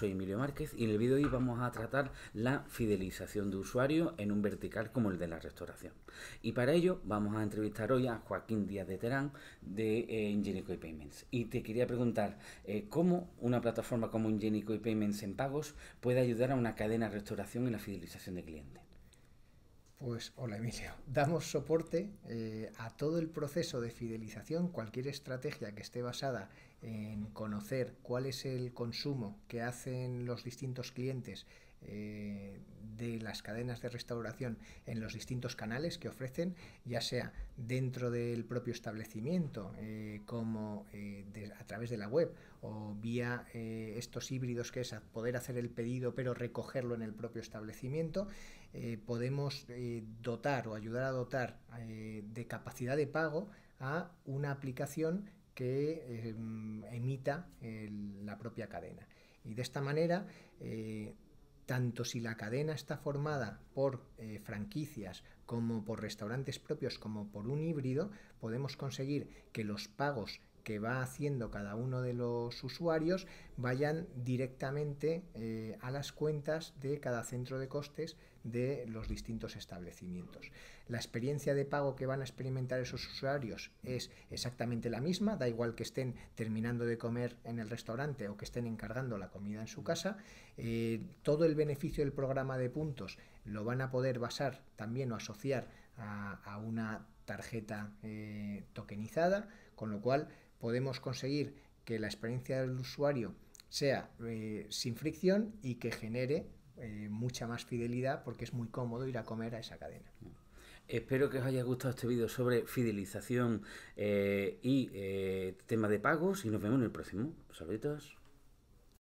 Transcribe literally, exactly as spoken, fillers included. soy Emilio Márquez y en el vídeo de hoy vamos a tratar la fidelización de usuarios en un vertical como el de la restauración. Y para ello vamos a entrevistar hoy a Joaquín Díaz de Terán de eh, Ingenico ePayments. Y te quería preguntar eh, cómo una plataforma como Ingenico ePayments en pagos puede ayudar a una cadena de restauración en la fidelización de clientes. Pues hola Emilio, damos soporte eh, a todo el proceso de fidelización, cualquier estrategia que esté basada en conocer cuál es el consumo que hacen los distintos clientes eh, de las cadenas de restauración en los distintos canales que ofrecen, ya sea dentro del propio establecimiento, eh, como eh, de, a través de la web o vía eh, estos híbridos que es poder hacer el pedido pero recogerlo en el propio establecimiento. Eh, podemos eh, dotar o ayudar a dotar eh, de capacidad de pago a una aplicación que eh, emita eh, la propia cadena. Y de esta manera, eh, tanto si la cadena está formada por eh, franquicias como por restaurantes propios como por un híbrido, podemos conseguir que los pagos que va haciendo cada uno de los usuarios vayan directamente eh, a las cuentas de cada centro de costes de los distintos establecimientos. La experiencia de pago que van a experimentar esos usuarios es exactamente la misma, da igual que estén terminando de comer en el restaurante o que estén encargando la comida en su casa. Eh, todo el beneficio del programa de puntos lo van a poder basar también o asociar a, a una tarjeta eh, tokenizada, con lo cual podemos conseguir que la experiencia del usuario sea eh, sin fricción y que genere eh, mucha más fidelidad, porque es muy cómodo ir a comer a esa cadena. Espero que os haya gustado este vídeo sobre fidelización eh, y eh, tema de pagos, y nos vemos en el próximo. Saluditos.